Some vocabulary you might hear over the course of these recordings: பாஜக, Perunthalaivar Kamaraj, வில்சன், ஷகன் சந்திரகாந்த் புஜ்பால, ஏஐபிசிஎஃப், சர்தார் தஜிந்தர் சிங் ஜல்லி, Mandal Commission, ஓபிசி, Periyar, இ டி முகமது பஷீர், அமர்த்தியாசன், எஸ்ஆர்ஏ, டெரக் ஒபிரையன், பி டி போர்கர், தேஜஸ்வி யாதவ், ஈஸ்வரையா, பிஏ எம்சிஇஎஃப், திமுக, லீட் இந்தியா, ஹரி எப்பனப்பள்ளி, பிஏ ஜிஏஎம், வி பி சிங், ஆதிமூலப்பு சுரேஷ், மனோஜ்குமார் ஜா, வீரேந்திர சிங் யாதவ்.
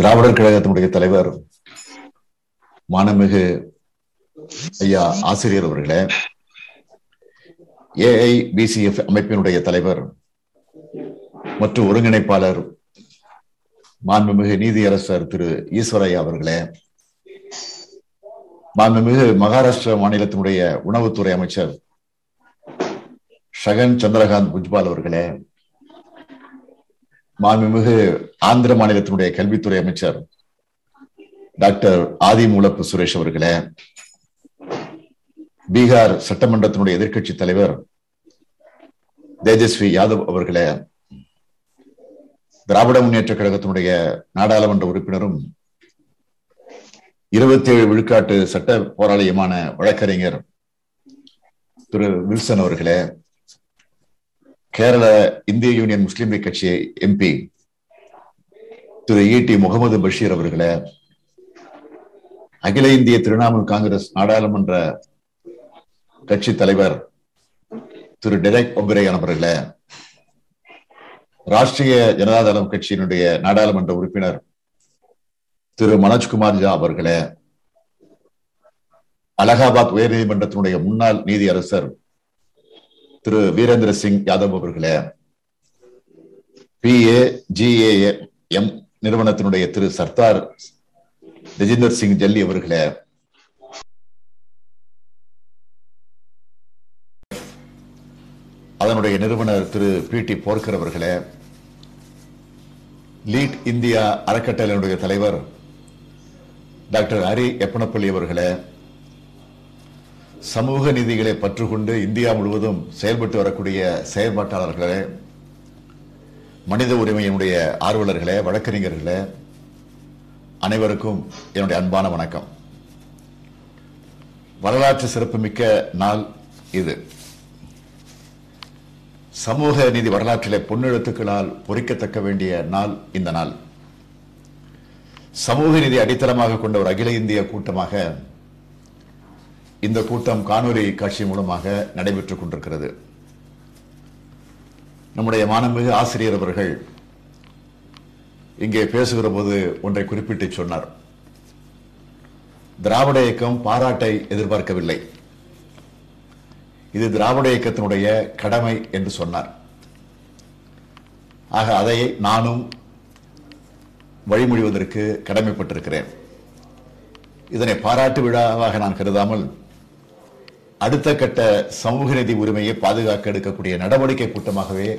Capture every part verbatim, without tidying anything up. திராவிடர் கழகத்தினுடைய தலைவர் மானமிகு ஐயா ஆசிரியர் அவர்களே, ஏஐபிசிஎஃப் அமைப்பினுடைய தலைவர் மற்றும் ஒருங்கிணைப்பாளர் மாண்புமிகு நீதியரசர் திரு ஈஸ்வரையா அவர்களே, மாண்புமிகு மகாராஷ்டிர மாநிலத்தினுடைய உணவுத்துறை அமைச்சர் ஷகன் சந்திரகாந்த் புஜ்பால் அவர்களே, மாண்புமிகு ஆந்திர மாநிலத்தினுடைய கல்வித்துறை அமைச்சர் டாக்டர் ஆதிமூலப்பு சுரேஷ் அவர்களே, பீகார் சட்டமன்றத்தினுடைய எதிர்க்கட்சி தலைவர் தேஜஸ்வி யாதவ் அவர்களே, திராவிட முன்னேற்ற கழகத்தினுடைய நாடாளுமன்ற உறுப்பினரும் இருபத்தி ஏழு விழுக்காட்டு சட்ட போராளியமான வழக்கறிஞர் திரு வில்சன் அவர்களே, கேரள இந்திய யூனியன் முஸ்லீம் லீக் கட்சி எம்பி திரு இ டி முகமது பஷீர் அவர்களே, அகில இந்திய திரிணாமுல் காங்கிரஸ் நாடாளுமன்ற கட்சி தலைவர் திரு டெரக் ஒபிரையன் அவர்களே, ராஷ்டிரிய ஜனதாதளம் கட்சியினுடைய நாடாளுமன்ற உறுப்பினர் திரு மனோஜ்குமார் ஜா அவர்களே, அலகாபாத் உயர்நீதிமன்றத்தினுடைய முன்னாள் நீதியரசர் திரு வீரேந்திர சிங் யாதவ் அவர்களே, பி ஏ ஜிஏ எம் நிறுவனத்தினுடைய திரு சர்தார் தஜிந்தர் சிங் ஜல்லி அவர்களே, அதனுடைய நிறுவனர் திரு பி டி போர்கர் அவர்களே, லீட் இந்தியா அறக்கட்டளையினுடைய தலைவர் டாக்டர் ஹரி எப்பனப்பள்ளி அவர்களே, சமூக நீதிகளை பற்றுக்கொண்டு இந்தியா முழுவதும் செயல்பட்டு வரக்கூடிய செயற்பாட்டாளர்களே, மனித உரிமையினுடைய ஆர்வலர்களே, வழக்கறிஞர்களே, அனைவருக்கும் என்னுடைய அன்பான வணக்கம். வரலாற்று சிறப்புமிக்க நாள் இது. சமூக நீதி வரலாற்றிலே பொன்னெழுத்துக்களால் பொறிக்கத்தக்க வேண்டிய நாள் இந்த நாள். சமூக நீதி அடித்தளமாக கொண்ட ஒரு அகில இந்திய கூட்டமாக இந்த கூட்டம் காணொலி காட்சி மூலமாக நடைபெற்றுக் கொண்டிருக்கிறது. நம்முடைய மாண்புமிகு ஆசிரியர் அவர்கள் இங்கே பேசுகிற போது ஒன்றை குறிப்பிட்டு சொன்னார். திராவிட இயக்கம் பாராட்டை எதிர்பார்க்கவில்லை, இது திராவிட இயக்கத்தினுடைய கடமை என்று சொன்னார். ஆக அதை நானும் வழிமொழிவதற்கு கடமைப்பட்டிருக்கிறேன். இதனை பாராட்டு விழாவாக நான் கருதாமல் அடுத்த கட்ட சமூக நீதி உரிமையை பாதுகாக்க எடுக்கக்கூடிய நடவடிக்கை கூட்டமாகவே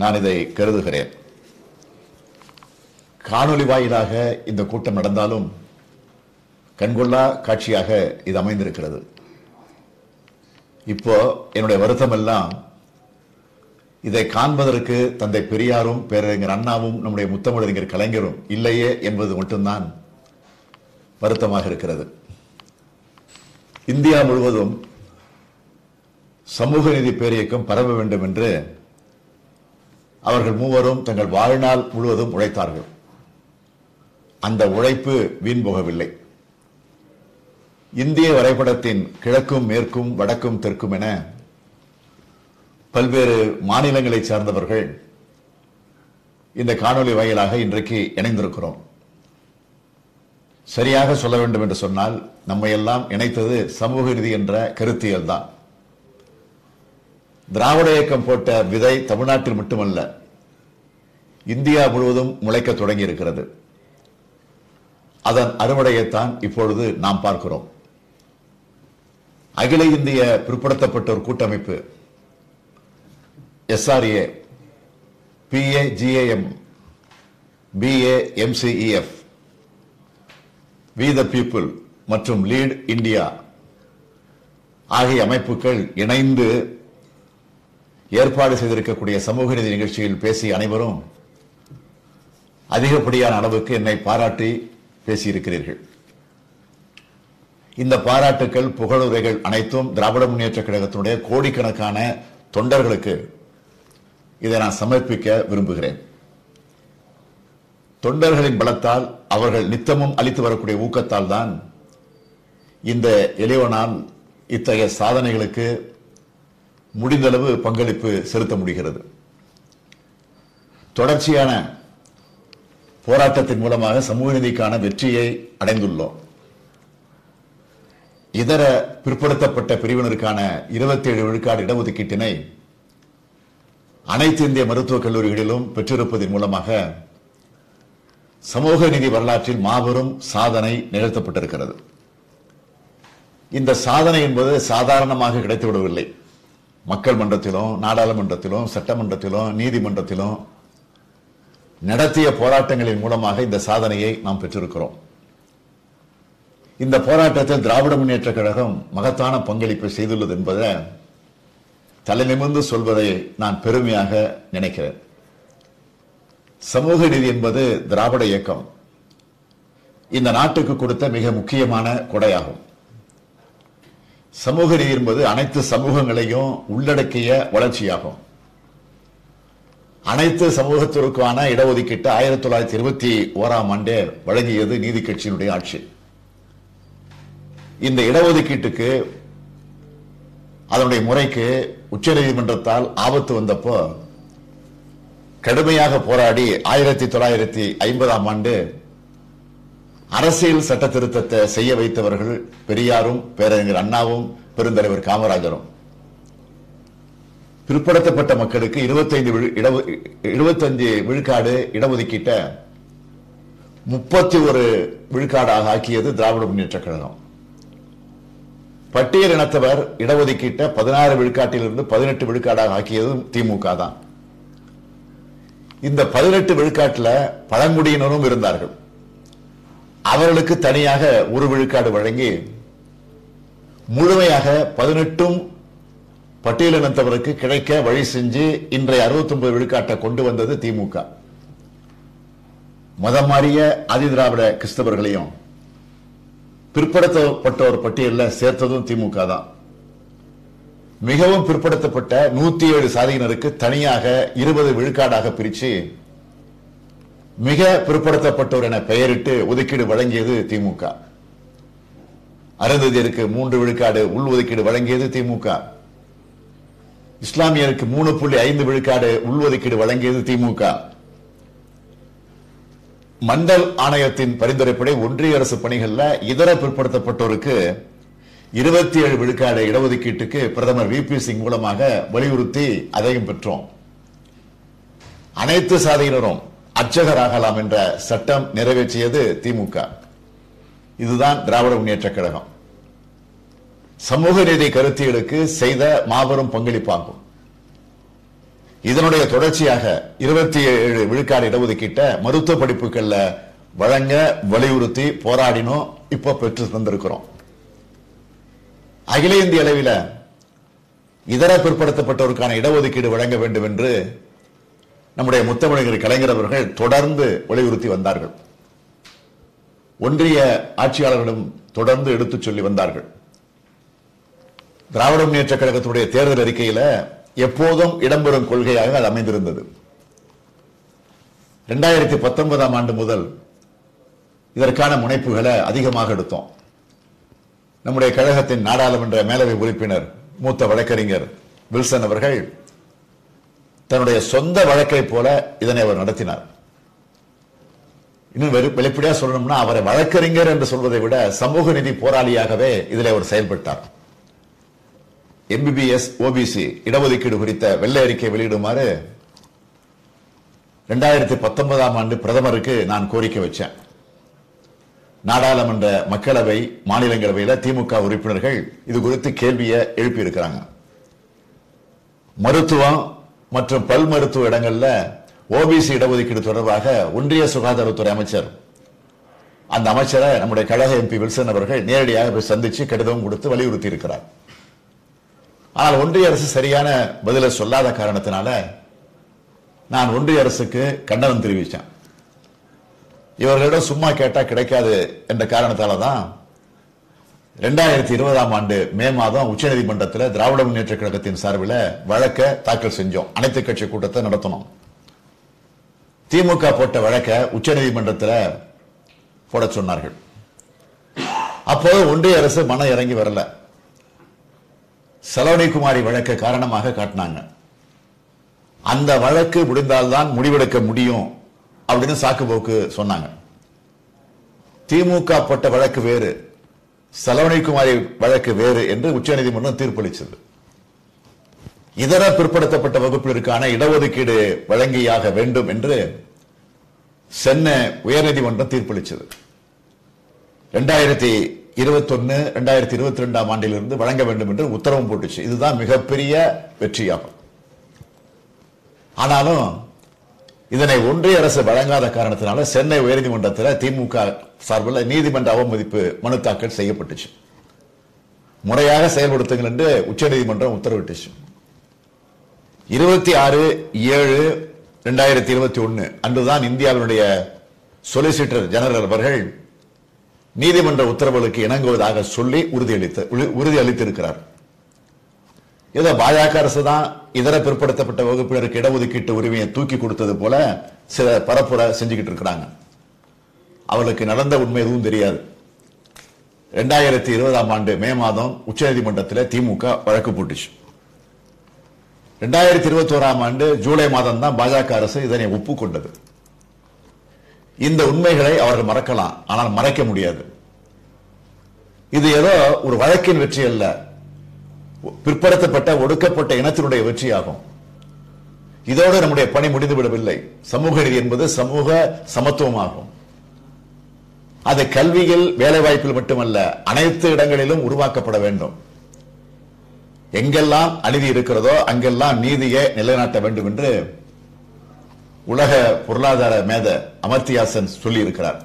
நான் இதை கருதுகிறேன். காணொலி வாயிலாக இந்த கூட்டம் நடந்தாலும் கண்கொள்ளா காட்சியாக இது அமைந்திருக்கிறது. இப்போ என்னுடைய வருத்தமெல்லாம், இதை காண்பதற்கு தந்தை பெரியாரும் பேரறிஞர் அண்ணாவும் நம்முடைய முத்தமிழறிஞர் கலைஞரும் இல்லையே என்பது மட்டும்தான் வருத்தமாக இருக்கிறது. இந்தியா முழுவதும் சமூக நீதி பேரியக்கம் பரவ வேண்டும் என்று அவர்கள் மூவரும் தங்கள் வாழ்நாள் முழுவதும் உழைத்தார்கள். அந்த உழைப்பு வீண் போகவில்லை. இந்திய வரைபடத்தின் கிழக்கும் மேற்கும் வடக்கும் தெற்கும் என பல்வேறு மாநிலங்களை சார்ந்தவர்கள் இந்த காணொலி வாயிலாக இன்றைக்கு இணைந்திருக்கிறோம். சரியாக சொல்ல வேண்டும் என்று சொன்னால், நம்மை எல்லாம் இணைத்தது சமூக நீதி என்ற கருத்தியல் தான். திராவிட இயக்கம் போட்ட விதை தமிழ்நாட்டில் மட்டுமல்ல, இந்தியா முழுவதும் முளைக்க தொடங்கி இருக்கிறது. அதன் அறுவடையைத்தான் இப்பொழுது நாம் பார்க்கிறோம். அகில இந்திய பிற்படுத்தப்பட்டோர் கூட்டமைப்பு எஸ்ஆர்ஏ, பிஏ ஜிஏஎம், பிஏ எம்சிஇஎஃப், we the people மற்றும் லீட் இந்தியா ஆகிய அமைப்புகள் இணைந்து ஏற்பாடு செய்திருக்கக்கூடிய சமூக நீதி நிகழ்ச்சியில் பேசிய அனைவரும் அதிகப்படியான அளவுக்கு என்னை பாராட்டி பேசியிருக்கிறீர்கள். இந்த பாராட்டுக்கள், புகழுரைகள் அனைத்தும் திராவிட முன்னேற்ற கழகத்தினுடைய கோடிக்கணக்கான தொண்டர்களுக்கு இதை நான் சமர்ப்பிக்க விரும்புகிறேன். தொண்டர்களின் பலத்தால், அவர்கள் நித்தமும் அளித்து வரக்கூடிய ஊக்கத்தால் தான் இந்த இளையோனால் இத்தகைய சாதனைகளுக்கு முடிந்தளவு பங்களிப்பு செலுத்த முடிகிறது. தொடர்ச்சியான போராட்டத்தின் மூலமாக சமூக நீதிக்கான வெற்றியை அடைந்துள்ளோம். இதர பிற்படுத்தப்பட்ட பிரிவினருக்கான இருபத்தி ஏழு விழுக்காடு இடஒதுக்கீட்டினை அனைத்து இந்திய மருத்துவக் கல்லூரிகளிலும் பெற்றிருப்பதன் மூலமாக சமூக நீதி வரலாற்றில் மாபெரும் சாதனை நிகழ்த்தப்பட்டிருக்கிறது. இந்த சாதனை என்பது சாதாரணமாக கிடைத்துவிடவில்லை. மக்கள் மன்றத்திலும் நாடாளுமன்றத்திலும் சட்டமன்றத்திலும் நீதிமன்றத்திலும் நடத்திய போராட்டங்களின் மூலமாக இந்த சாதனையை நாம் பெற்றிருக்கிறோம். இந்த போராட்டத்தில் திராவிட முன்னேற்ற கழகம் மகத்தான பங்களிப்பை செய்துள்ளது என்பதை தலைநிமிர்ந்து சொல்வதை நான் பெருமையாக நினைக்கிறேன். சமூக நீதி என்பது திராவிட இயக்கம் இந்த நாட்டுக்கு கொடுத்த மிக முக்கியமான கொடையாகும். சமூக நீதி என்பது அனைத்து சமூகங்களையும் உள்ளடக்கிய வளர்ச்சியாகும். அனைத்து சமூகத்திற்கான இடஒதுக்கீட்டு ஆயிரத்தி தொள்ளாயிரத்தி இருபத்தி ஓராம் ஆண்டு வழங்கியது நீதி கட்சியினுடைய ஆட்சி. இந்த இடஒதுக்கீட்டுக்கு அதனுடைய முறைக்கு உச்ச நீதிமன்றத்தால் ஆபத்து வந்தப்போ கடுமையாக போராடி ஆயிரத்தி தொள்ளாயிரத்தி ஐம்பதாம் ஆண்டு அரசியல் சட்ட திருத்தத்தை செய்ய வைத்தவர்கள் பெரியாரும் பேரறிஞர் அண்ணாவும் பெருந்தலைவர் காமராஜரும். பிற்படுத்தப்பட்ட மக்களுக்கு இருபத்தைந்து இருபத்தஞ்சு விழுக்காடு இடஒதுக்கீட்ட முப்பத்தி ஒரு விழுக்காடாக ஆக்கியது திராவிட முன்னேற்ற கழகம். பட்டியல் இனத்தவர் இடஒதுக்கீட்ட பதினாறு விழுக்காட்டிலிருந்து பதினெட்டு விழுக்காடாக ஆக்கியதும் திமுக தான். இந்த பதினெட்டு விழுக்காட்டில் பழங்குடியினரும் இருந்தார்கள். அவர்களுக்கு தனியாக ஒரு விழுக்காடு வழங்கி முழுமையாக பதினெட்டும் பட்டியலினத்தவருக்கு கிடைக்க வழி செஞ்சு இன்றைய அறுபத்தி ஒன்பது விழுக்காட்டை கொண்டு வந்தது திமுக. மதம் மாறிய ஆதிதிராவிட கிறிஸ்தவர்களையும் பிற்படுத்தப்பட்டோர் பட்டியலில் சேர்த்ததும் திமுக தான். மிகவும் பிற்படுத்தப்பட்ட நூத்தி ஏழு சாதியினருக்கு தனியாக இருபது விழுக்காடாக பிரித்து மிக பிற்படுத்தப்பட்டோர் என பெயரிட்டு ஒதுக்கீடு வழங்கியது திமுக. அருந்ததியருக்கு மூன்று விழுக்காடு உள் ஒதுக்கீடு வழங்கியது திமுக. இஸ்லாமியருக்கு மூணு புள்ளி ஐந்து விழுக்காடு உள் ஒதுக்கீடு வழங்கியது திமுக. மண்டல் ஆணையத்தின் பரிந்துரைப்படி ஒன்றிய அரசு பணிகளில் இதர பிற்படுத்தப்பட்டோருக்கு இருபத்தி ஏழு விழுக்காடு இடஒதுக்கீட்டுக்கு பிரதமர் வி பி சிங் மூலமாக வலியுறுத்தி அதையும் பெற்றோம். அனைத்து சாதியினரும் அர்ச்சகராகலாம் என்ற சட்டம் நிறைவேற்றியது திமுக. இதுதான் திராவிட முன்னேற்ற கழகம் சமூக நீதி கருத்தியலுக்கு செய்த மாபெரும் பங்களிப்பாகும். இதனுடைய தொடர்ச்சியாக இருபத்தி ஏழு விழுக்காடு இடஒதுக்கீட்ட மருத்துவ படிப்புகள்ல வழங்க வலியுறுத்தி போராடினோம். இப்போ பெற்று தந்திருக்கிறோம். அகில இந்திய அளவில் இதர பிற்படுத்தப்பட்டோருக்கான இடஒதுக்கீடு வழங்க வேண்டும் என்று நம்முடைய முத்தமிழர் கலைஞர் அவர்கள் தொடர்ந்து வலியுறுத்தி வந்தார்கள். ஒன்றிய ஆட்சியாளர்களும் தொடர்ந்து எடுத்துச் சொல்லி வந்தார்கள். திராவிட முன்னேற்ற கழகத்தினுடைய தேர்தல் அறிக்கையில் எப்போதும் இடம்பெறும் கொள்கையாக அது அமைந்திருந்தது. இரண்டாயிரத்தி பத்தொன்பதாம் ஆண்டு முதல் இதற்கான முனைப்புகளை அதிகமாக எடுத்தோம். நம்முடைய கழகத்தின் நாடாளுமன்ற மேலவை உறுப்பினர் மூத்த வழக்கறிஞர் வில்சன் அவர்கள் தன்னுடைய சொந்த வழக்கை போல இதனை அவர் நடத்தினார். இன்னும் வெளிப்படையாக சொல்லணும்னா அவரை வழக்கறிஞர் என்று சொல்வதை விட சமூக நீதி போராளியாகவே இதில் அவர் செயல்பட்டார். எம்பிபிஎஸ் ஓபிசி இடஒதுக்கீடு குறித்த வெள்ளை அறிக்கை வெளியிடுமாறு இரண்டாயிரத்தி பத்தொன்பதாம் ஆண்டு பிரதமருக்கு நான் கோரிக்கை வச்சேன். நாடாளுமன்ற மக்களவை மாநிலங்களவையில் திமுக உறுப்பினர்கள் இது குறித்து கேள்வியை எழுப்பியிருக்கிறாங்க. மருத்துவம் மற்றும் பல் மருத்துவ இடங்களில் ஓபிசி இடஒதுக்கீடு தொடர்பாக ஒன்றிய சுகாதாரத்துறை அமைச்சர் அந்த அமைச்சரை நம்முடைய கழக எம்பி வில்சன் அவர்கள் நேரடியாக போய் சந்தித்து கடிதம் கொடுத்து வலியுறுத்தி இருக்கிறார். ஆனால் ஒன்றிய அரசு சரியான பதிலை சொல்லாத காரணத்தினால நான் ஒன்றிய அரசுக்கு கண்டனம் தெரிவித்தேன். இவர்களிடம் சும்மா கேட்டால் கிடைக்காது என்ற காரணத்தால தான் ரெண்டாயிரத்தி இருபதாம் ஆண்டு மே மாதம் உச்சநீதிமன்றத்தில் திராவிட முன்னேற்ற கழகத்தின் சார்பில் வழக்கை தாக்கல் செஞ்சோம். அனைத்து கட்சி கூட்டத்தை நடத்தணும். திமுக போட்ட வழக்கை உச்சநீதிமன்றத்தில் போட சொன்னார்கள். அப்போது ஒன்றிய அரசு மன இறங்கி வரல. சலோனிகுமாரி வழக்கை காரணமாக காட்டினாங்க. அந்த வழக்கு முடிந்தால்தான் முடிவெடுக்க முடியும் அப்படின்னு சாக்கு போக்கு சொன்னாங்க. திமுக போட்ட வழக்கு வேறு, செலவணிக்குமாரி வழக்கு வேறு என்று உச்ச நீதிமன்றம் தீர்ப்பளித்தது. இதர பிற்படுத்தப்பட்ட வகுப்பினருக்கான இடஒதுக்கீடு வழங்கியாக வேண்டும் என்று சென்னை உயர்நீதிமன்றம் தீர்ப்பளித்தது. இரண்டாயிரத்தி இருபத்தி ஒன்னு இரண்டாயிரத்தி இருபத்தி ரெண்டாம் ஆண்டிலிருந்து வழங்க வேண்டும் என்று உத்தரவும் போட்டுச்சு. இதுதான் மிகப்பெரிய வெற்றியாகும். ஆனாலும் இதனை ஒன்றிய அரசு வழங்காத காரணத்தினால சென்னை உயர்நீதிமன்றத்தில் திமுக சார்பில் நீதிமன்ற அவமதிப்பு மனு தாக்கல் செய்யப்பட்டுச்சு. முறையாக செயல்படுத்துங்கள் என்று உச்சநீதிமன்றம் உத்தரவிட்டுச்சு. இருபத்தி ஆறு ஏழு இரண்டாயிரத்தி இருபத்தி ஒன்னு அன்றுதான் இந்தியாவினுடைய சொலிசிட்டர் ஜெனரல் அவர்கள் நீதிமன்ற உத்தரவுகளுக்கு இணங்குவதாக சொல்லி உறுதியளித்த உறுதியளித்திருக்கிறார். இதை பாஜக அரசு தான் இதர பிற்படுத்தப்பட்ட வகுப்பினருக்கு இடஒதுக்கீட்டு உரிமையை தூக்கி கொடுத்தது போல சில பரப்புரை செஞ்சுக்கிட்டு இருக்கிறாங்க. அவளுக்கு நடந்த உண்மை எதுவும் தெரியாது. இரண்டாயிரத்தி இருபதாம் ஆண்டு மே மாதம் உச்சநீதிமன்றத்தில் திமுக வழக்கு போட்டுச்சு. இரண்டாயிரத்தி இருபத்தி ஓராம் ஆண்டு ஜூலை மாதம் தான் பாஜக அரசு இதனை ஒப்புக்கொண்டது. இந்த உண்மைகளை அவர்கள் மறக்கலாம், ஆனால் மறைக்க முடியாது. இது ஏதோ ஒரு வழக்கின் வெற்றி அல்ல, பிற்படுத்தப்பட்ட ஒடுக்கப்பட்ட இனத்தினுடைய வெற்றியாகும். இதோடு நம்முடைய பணி முடிந்துவிடவில்லை. சமூக நீதி என்பது சமூக சமத்துவமாகும். அது கல்வியில், வேலைவாய்ப்பில் மட்டுமல்ல, அனைத்து இடங்களிலும் உருவாக்கப்பட வேண்டும். எங்கெல்லாம் அநீதி இருக்கிறதோ அங்கெல்லாம் நீதியை நிலைநாட்ட வேண்டும் என்று உலக பொருளாதார மேதை அமர்த்தியாசன் சொல்லியிருக்கிறார்.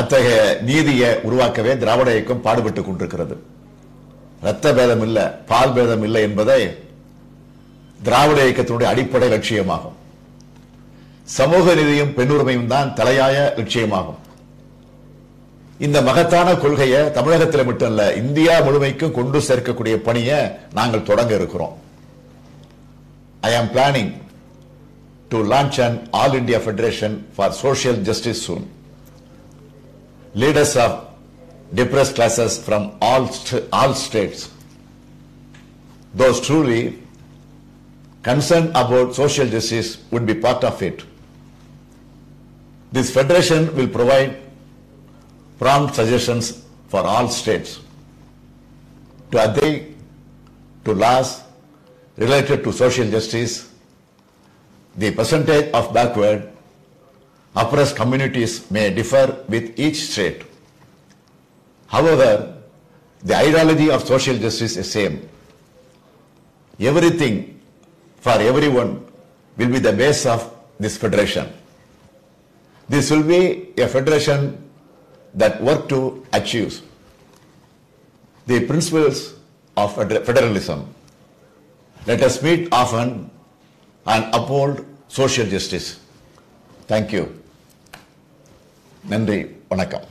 அத்தகைய நீதியை உருவாக்கவே திராவிட இயக்கம் பாடுபட்டுக் கொண்டிருக்கிறது. ரத்த பேதம் இல்லை, பால் பேதம் இல்லை என்பதை திராவிட இயக்கத்தினுடைய அடிப்படை லட்சியமாகும். சமூக நீதியும் பெண்ணுரிமையும் தான் தலையாய லட்சியமாகும். இந்த மகத்தான கொள்கையை தமிழகத்தில் மட்டுமல்ல, இந்தியா முழுமைக்கும் கொண்டு சேர்க்கக்கூடிய பணியை நாங்கள் தொடங்க இருக்கிறோம். I am planning to launch an all-India Federation for Social Justice soon. Leaders of depressed classes from all, st all states, those truly concerned about social justice would be part of it. This federation will provide prompt suggestions for all states to adhere to laws related to social justice. The percentage of backward, oppressed communities may differ with each state. However, the ideology of social justice is same. Everything for everyone will be the base of this federation. This will be a federation that work to achieve the principles of federalism. Let us meet often and uphold social justice. Thank you. நன்றி, வணக்கம்.